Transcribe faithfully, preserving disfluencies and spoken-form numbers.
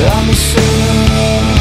I'm a sinner.